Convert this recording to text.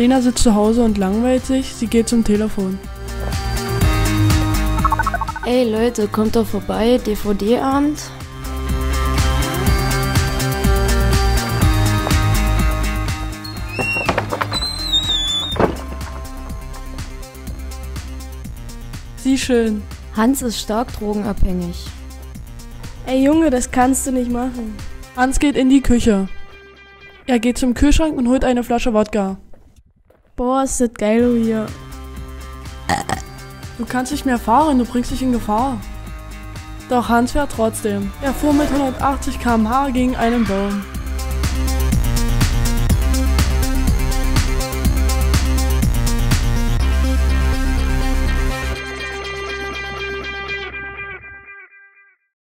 Lena sitzt zu Hause und langweilt sich, sie geht zum Telefon. Ey Leute, kommt doch vorbei, DVD-Abend. Sie schön. Hans ist stark drogenabhängig. Ey Junge, das kannst du nicht machen. Hans geht in die Küche. Er geht zum Kühlschrank und holt eine Flasche Wodka. Boah, ist das geil hier. Du kannst nicht mehr fahren, du bringst dich in Gefahr. Doch Hans fährt trotzdem. Er fuhr mit 180 km/h gegen einen Baum.